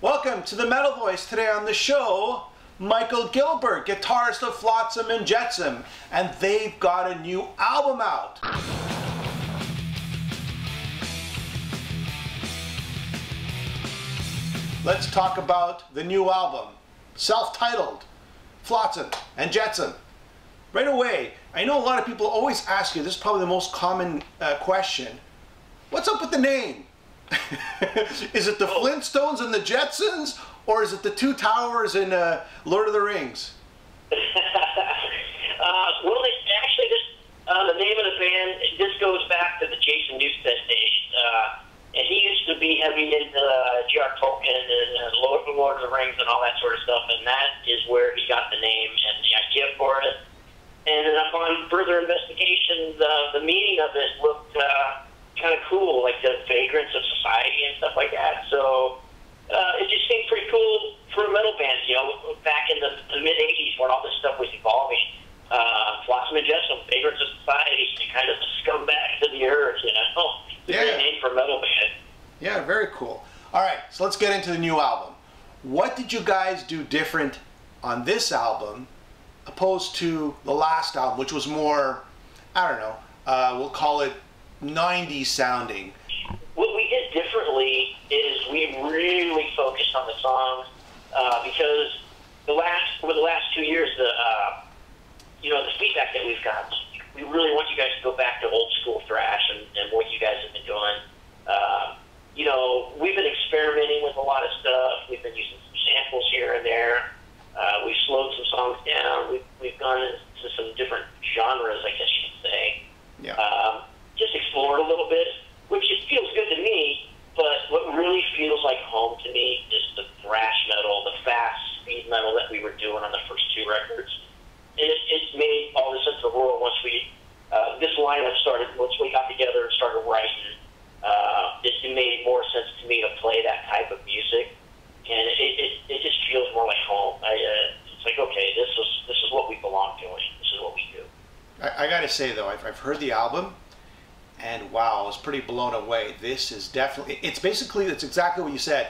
Welcome to The Metal Voice. Today on the show, Michael Gilbert, guitarist of Flotsam and Jetsam, and they've got a new album out. Let's talk about the new album, self-titled, Flotsam and Jetsam. Right away, I know a lot of people always ask you, this is probably the most common question, what's up with the name? Is it the Flintstones and the Jetsons, or is it the Two Towers in Lord of the Rings? Well, actually, the name of the band, this goes back to the Jason Newsted days. And he used to be heavy into J.R.R. Tolkien and Lord of the Rings and all that sort of stuff, and that is where he got the name and the idea for it. And then upon further investigation, the meaning of it looked kind of cool, like the vagrants of society and stuff like that. So it just seemed pretty cool for a metal band, you know, back in the mid-'80s when all this stuff was evolving. Flotsam and Jetsam, vagrants of society, to kind of come back to the earth, you know. It's a great name for a metal band. Yeah, very cool. All right, so let's get into the new album. What did you guys do different on this album opposed to the last album, which was more, I don't know, we'll call it 90s sounding? What we did differently is we really focused on the songs because over the last 2 years, you know, the feedback that we've gotten, we really want you guys to go back to old school thrash and what you guys have been doing. You know, we've been experimenting with a lot of stuff. We've been using some samples here and there. We've slowed some songs down. We've gone into some different genres, I guess you could say. Yeah. Just explored a little bit, which it feels good to me, but what really feels like home to me is the thrash metal, the fast speed metal that we were doing on the first two records. It made all the sense of the world once we, this lineup started, once we got together and started writing, it made more sense to me to play that type of music, and it just feels more like home. It's like, okay, this is what we belong doing, this is what we do. I gotta say though, I've heard the album, and wow, I was pretty blown away. This is definitely, it's exactly what you said.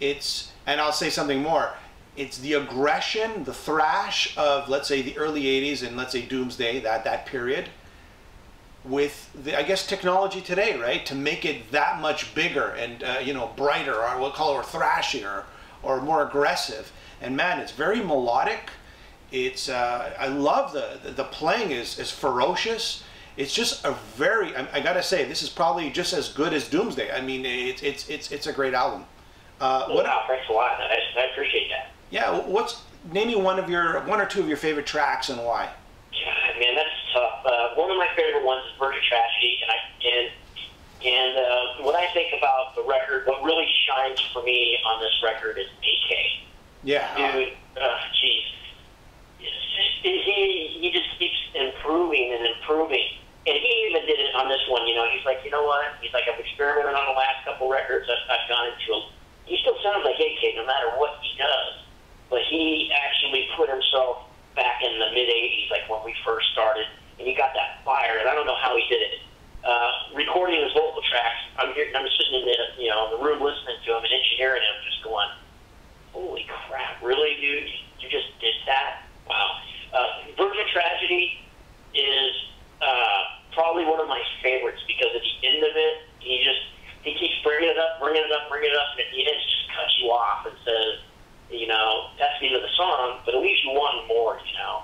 It's, and I'll say something more, it's the aggression, the thrash of, let's say, the early 80s and let's say Doomsday, that period, with the, I guess, technology today, right? To make it that much bigger and, you know, brighter, or we'll call it thrashier, or more aggressive. And man, it's very melodic. It's, I love the playing is ferocious. It's just a very, I gotta say, this is probably just as good as Doomsday. I mean, it's a great album. Wow, thanks a lot. I appreciate that. Yeah, name me one or two of your favorite tracks and why. Yeah, man, that's tough. One of my favorite ones is Virgin Tragedy, and when I think about the record, what really shines for me on this record is AK. Yeah. Dude, geez, he just keeps improving and improving. And he even did it on this one, you know. He's like, you know what? He's like, I've experimented on the last couple records. I've gone into a... He still sounds like AK no matter what he does. But he actually put himself back in the mid-'80s, like when we first started. And he got that fire, and I don't know how he did it. Recording his vocal tracks, I'm sitting in the, you know, in the room listening to him and engineering him, just going, holy crap, really, dude? You just did that? Wow. Virgin Tragedy is... probably one of my favorites because at the end of it, he keeps bringing it up, bringing it up, bringing it up, and at the end, it just cuts you off and says, you know, that's the end of the song, but at least you want more, you know.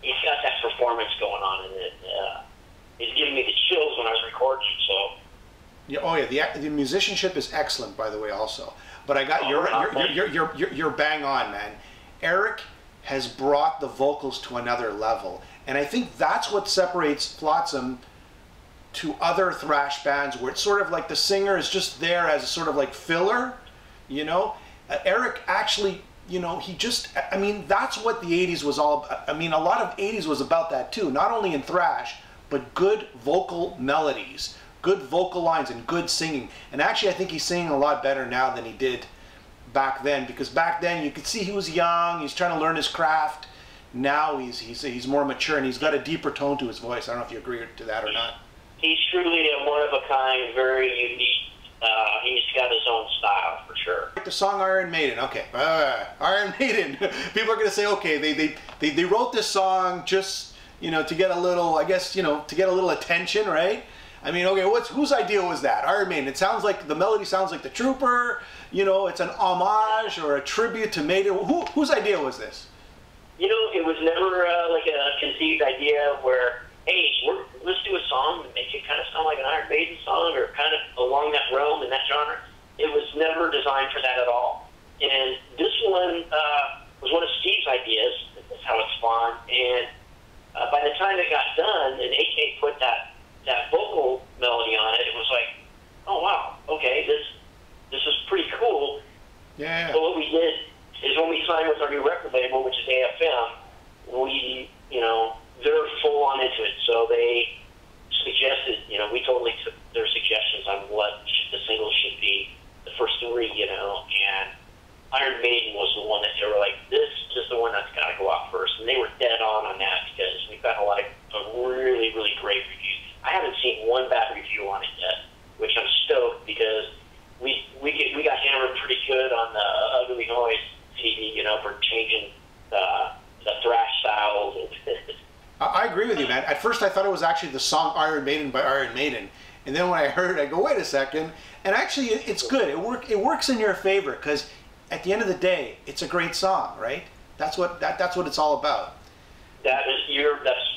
He's got that performance going on, and it's giving me the chills when I was recording, so. Yeah, oh yeah, the musicianship is excellent, by the way, also. But I got you're bang on, man. Eric has brought the vocals to another level. And I think that's what separates Flotsam to other thrash bands, where it's sort of like the singer is just there as a sort of like filler, you know? Eric actually, you know, he just, I mean, that's what the 80s was all about. I mean, a lot of 80s was about that too, not only in thrash, but good vocal melodies, good vocal lines, and good singing. And actually, I think he's singing a lot better now than he did back then, because back then you could see he was young, he's trying to learn his craft. Now he's more mature, and he's got a deeper tone to his voice. I don't know if you agree to that or not. He's truly a one-of-a-kind, very unique. He's got his own style, for sure. like the song Iron Maiden. Okay, Iron Maiden. People are going to say, okay, they wrote this song just, you know, to get a little, I guess, you know, to get a little attention, right? I mean, okay, whose idea was that? Iron Maiden. It sounds like, the melody sounds like The Trooper. You know, it's an homage or a tribute to Maiden. Whose idea was this? You know, it was never like a conceived idea where, hey, let's do a song and make it kind of sound like an Iron Maiden song or kind of along that realm in that genre. It was never designed for that at all. And this one was one of Steve's ideas. That's how it spawned. And by the time it got done and AK put that vocal melody on it, it was like, oh, wow, okay, this is pretty cool. Yeah. So what we did is when we signed with our new record label, which is AFM, we, you know, they're full on into it. So they suggested, you know, we totally took their suggestions on what the single should be, the first three, you know, and Iron Maiden was the one that they were like, this is the one that's got to go out first. And they were dead on that because we've got a lot of really, really great reviews. I haven't seen one bad review on it yet, which I'm stoked because we got hammered pretty good on the Ugly Noise CD, you know, for changing the thrash styles. I agree with you, man. At first I thought it was actually the song Iron Maiden by Iron Maiden. And then when I heard it, I go, wait a second. And actually, it's good. It works in your favor because at the end of the day, it's a great song, right? That's what that's what it's all about. That's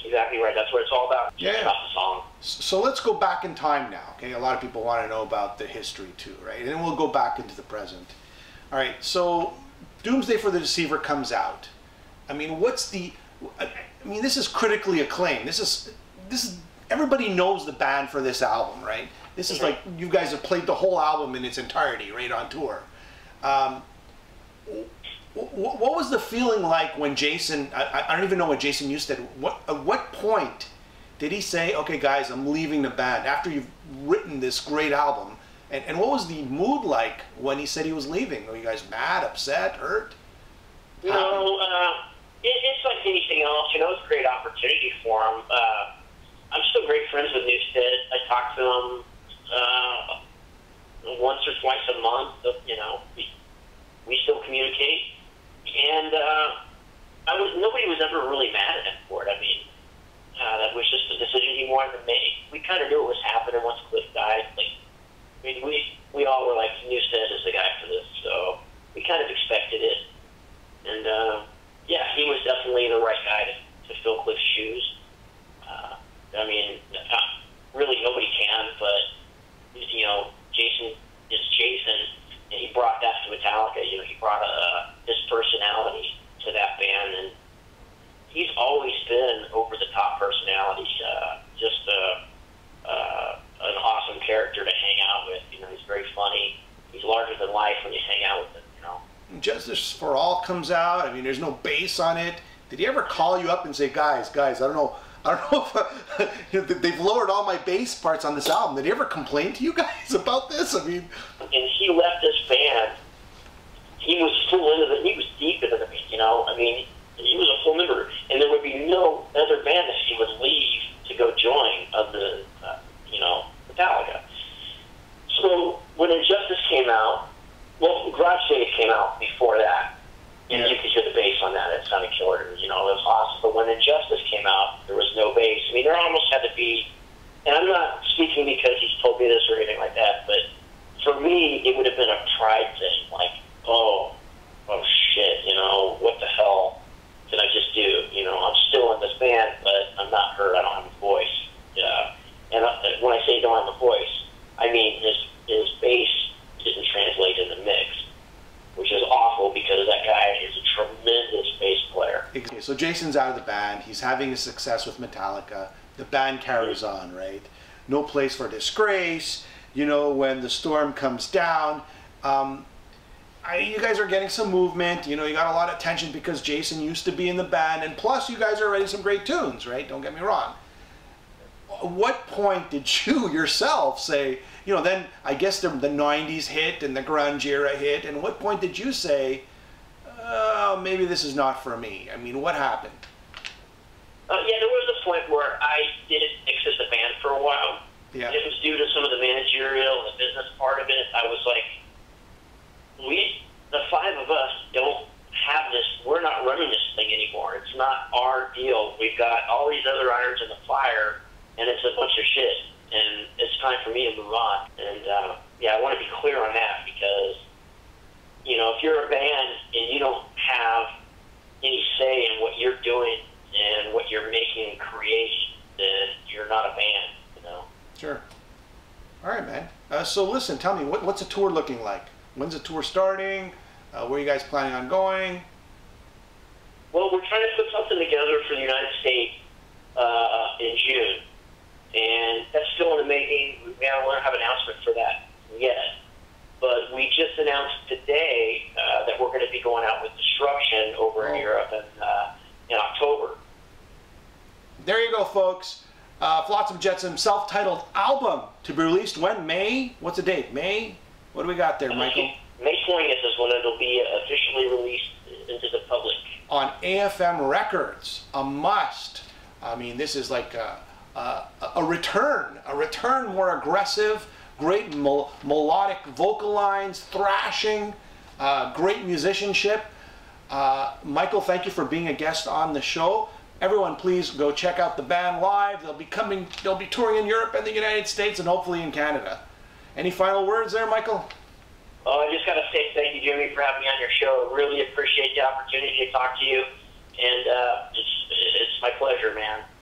exactly right. That's what it's all about. Yeah. It's about the song. So let's go back in time now, okay? A lot of people want to know about the history too, right? And then we'll go back into the present. All right, so Doomsday for the Deceiver comes out. I mean, this is critically acclaimed. This is everybody knows the band for this album, right? This is like, you guys have played the whole album in its entirety, right, on tour. What was the feeling like when Jason, I don't even know what Jason Newsted, at what point did he say, okay guys, I'm leaving the band after you've written this great album? And what was the mood like when he said he was leaving? Were you guys mad, upset, hurt? No, it's like anything else, you know, it's a great opportunity for him. I'm still great friends with Newsted. I talk to him once or twice a month. You know, we still communicate, and nobody was ever really mad at him for it. I mean, that was just the decision he wanted to make. We kind of knew what was happening once Cliff died. Like, I mean, we all were like, Newsted is the guy for this, so we kind of expected it, and yeah, he was definitely the right guy to fill Cliff's shoes. I mean, really nobody can, but, you know, Jason is Jason, and he brought that to Metallica. You know, he brought his personality to that band, and he's always been over-the-top personality, just an awesome character to hang out with. You know, he's very funny. He's larger than life when you hang out with him, you know. Injustice for All comes out. I mean, there's no bass on it. Did he ever call you up and say, guys, I don't know if they've lowered all my bass parts on this album. Did he ever complain to you guys about this? I mean, and he left this band. He was full into it. He was deep into it. You know, I mean, he was a full member, and there would be no other band that he would leave to go join of the, you know, Metallica. So when Injustice came out, well, Garage Shade came out before that. And you could hear the bass on that. It sounded killer. You know, it was awesome. But when Injustice came out, there was no bass. I mean, there almost had to be, and I'm not speaking because he's told me this or anything like that, but for me, it would have been a pride thing. Like, oh shit, you know, what the hell did I just do? You know, I'm still in this band, but I'm not heard. I don't have a voice. Yeah. And when I say don't have a voice, I mean his bass didn't translate in the mix, which is awful because that guy is a tremendous bass player. Okay, so Jason's out of the band. He's having a success with Metallica. The band carries on, right? No Place for Disgrace. You know, When the Storm Comes Down. You guys are getting some movement. You know, you got a lot of attention because Jason used to be in the band. And plus, you guys are writing some great tunes, right? Don't get me wrong. At what point did you yourself say, you know, then I guess the 90s hit and the grunge era hit, and what point did you say, oh, maybe this is not for me? I mean, what happened? Yeah, there was a point where I didn't exit the band for a while. Yeah. It was due to some of the managerial and the business part of it. I was like, we not our deal. We've got all these other irons in the fire, and it's a bunch of shit. And it's time for me to move on. And, yeah, I want to be clear on that because, you know, if you're a band and you don't have any say in what you're doing and what you're making and creating, then you're not a band, you know? Sure. All right, man. So listen, tell me, what's a tour looking like? When's the tour starting? Where are you guys planning on going? Well, we're trying to put something together for the United States in June. And that's still in the making. We don't have an announcement for that yet. But we just announced today that we're going to be going out with Destruction over in Europe in October. There you go, folks. Flotsam and Jetsam self-titled album to be released when? May? What's the date? May? What do we got there, Michael? May 20th is when it'll be officially released into the public. On AFM Records. A must. I mean, this is like a return, more aggressive, great melodic vocal lines, thrashing, great musicianship. Michael, thank you for being a guest on the show. Everyone, please go check out the band live. They'll be touring in Europe and the United States and hopefully in Canada. Any final words there, Michael? Oh, I just got to say thank you, Jimmy, for having me on your show. I really appreciate the opportunity to talk to you, and it's my pleasure, man.